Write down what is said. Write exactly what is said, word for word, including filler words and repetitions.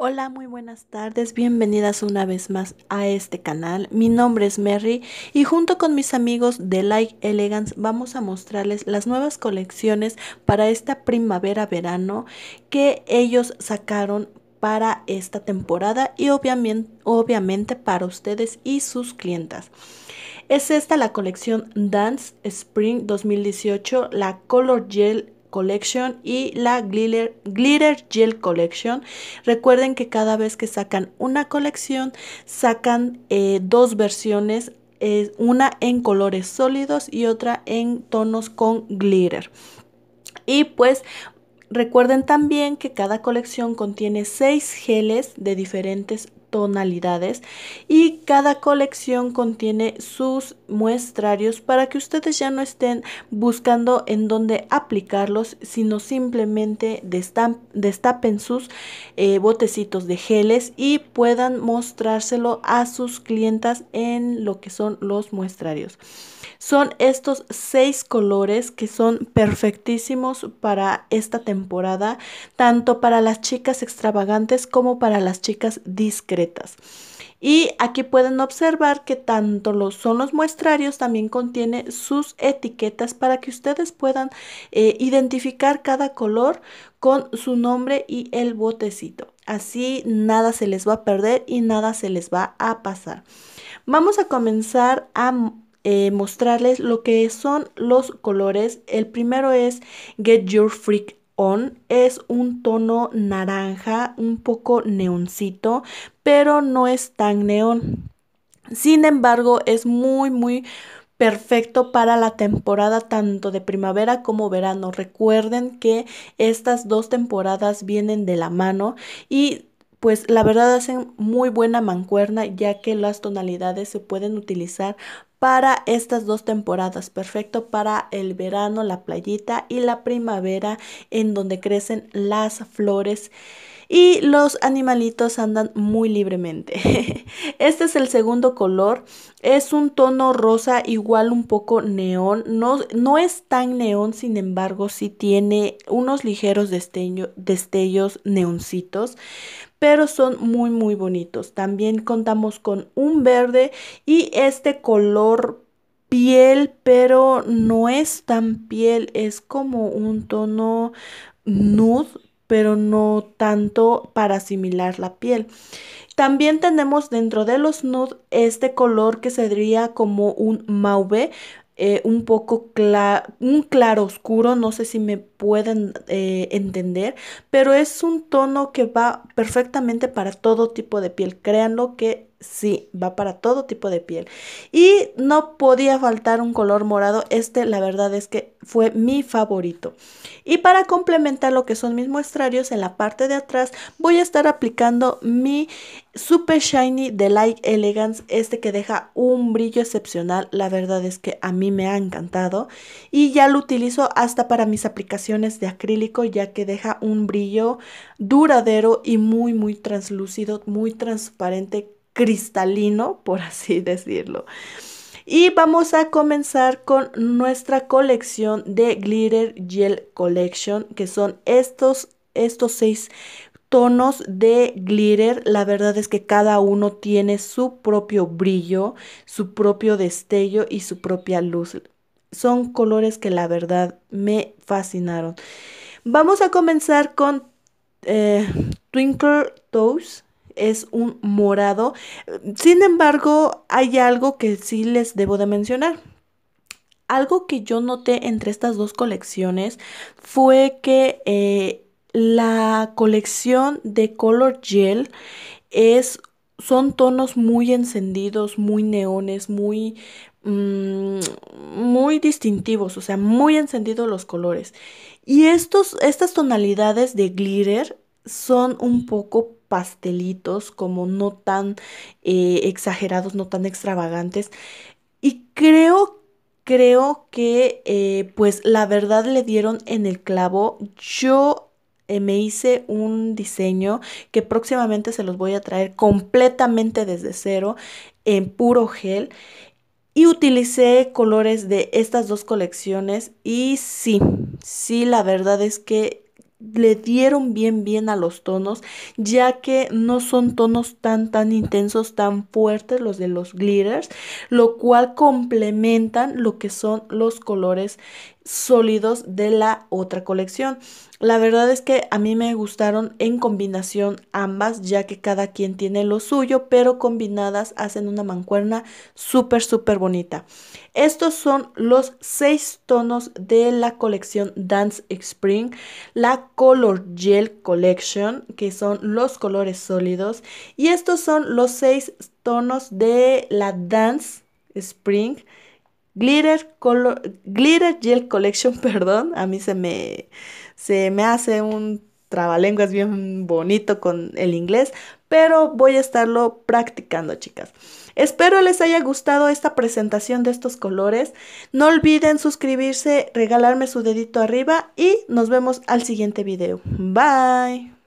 Hola, muy buenas tardes, bienvenidas una vez más a este canal. Mi nombre es Merry y junto con mis amigos de Light Elegance vamos a mostrarles las nuevas colecciones para esta primavera-verano que ellos sacaron para esta temporada y obviamente, obviamente para ustedes y sus clientas. Es esta la colección Dance Spring dos mil dieciocho, la Color Gel Collection y la Glitter, Glitter Gel Collection. Recuerden que cada vez que sacan una colección sacan eh, dos versiones, eh, una en colores sólidos y otra en tonos con glitter. Y pues recuerden también que cada colección contiene seis geles de diferentes tonalidades y cada colección contiene sus muestrarios para que ustedes ya no estén buscando en dónde aplicarlos, sino simplemente destapen sus eh, botecitos de geles y puedan mostrárselo a sus clientas en lo que son los muestrarios. Son estos seis colores que son perfectísimos para esta temporada, tanto para las chicas extravagantes como para las chicas discretas. Y aquí pueden observar que tanto los, son los muestrarios, también contiene sus etiquetas para que ustedes puedan eh, identificar cada color con su nombre y el botecito. Así nada se les va a perder y nada se les va a pasar. Vamos a comenzar a Eh, mostrarles lo que son los colores. El primero es Get Your Freak On. Es un tono naranja, un poco neoncito, pero no es tan neón. Sin embargo, es muy muy perfecto para la temporada tanto de primavera como verano. Recuerden que estas dos temporadas vienen de la mano y pues la verdad hacen muy buena mancuerna, ya que las tonalidades se pueden utilizar para estas dos temporadas. Perfecto para el verano, la playita, y la primavera en donde crecen las flores y los animalitos andan muy libremente. Este es el segundo color. Es un tono rosa, igual un poco neón. No, no es tan neón, sin embargo, sí tiene unos ligeros destello, destellos neoncitos, pero son muy muy bonitos. También contamos con un verde y este color piel, pero no es tan piel, es como un tono nude, pero no tanto para asimilar la piel. También tenemos dentro de los nude este color que sería como un mauve, eh, un poco cla un claro oscuro, no sé si me pueden eh, entender, pero es un tono que va perfectamente para todo tipo de piel. Créanlo que sí, va para todo tipo de piel. Y no podía faltar un color morado. Este la verdad es que fue mi favorito. Y para complementar lo que son mis muestrarios, en la parte de atrás voy a estar aplicando mi Super Shiny de Light Elegance. Este que deja un brillo excepcional. La verdad es que a mí me ha encantado. Y ya lo utilizo hasta para mis aplicaciones de acrílico, ya que deja un brillo duradero y muy muy translúcido, muy transparente, cristalino, por así decirlo. Y vamos a comenzar con nuestra colección de Glitter Gel Collection, que son estos, estos seis tonos de glitter. La verdad es que cada uno tiene su propio brillo, su propio destello y su propia luz. Son colores que la verdad me fascinaron. Vamos a comenzar con eh, Twinkle Toes. Es un morado. Sin embargo, hay algo que sí les debo de mencionar. Algo que yo noté entre estas dos colecciones fue que eh, la colección de Color Gel es, son tonos muy encendidos, muy neones, muy, mmm, muy distintivos, o sea, muy encendidos los colores. Y estos, estas tonalidades de glitter son un poco pastelitos, como no tan eh, exagerados, no tan extravagantes, y creo creo que eh, pues la verdad le dieron en el clavo. Yo eh, me hice un diseño que próximamente se los voy a traer completamente desde cero en puro gel, y utilicé colores de estas dos colecciones y sí, sí la verdad es que le dieron bien bien a los tonos, ya que no son tonos tan tan intensos, tan fuertes los de los glitters, lo cual complementan lo que son los colores sólidos de la otra colección. La verdad es que a mí me gustaron en combinación ambas, ya que cada quien tiene lo suyo, pero combinadas hacen una mancuerna súper súper bonita. Estos son los seis tonos de la colección Dance Spring, la Color Gel Collection, que son los colores sólidos, y estos son los seis tonos de la Dance Spring Glitter, color, Glitter Gel Collection, perdón, a mí se me, se me hace un trabalenguas bien bonito con el inglés, pero voy a estarlo practicando, chicas. Espero les haya gustado esta presentación de estos colores. No olviden suscribirse, regalarme su dedito arriba y nos vemos al siguiente video. Bye.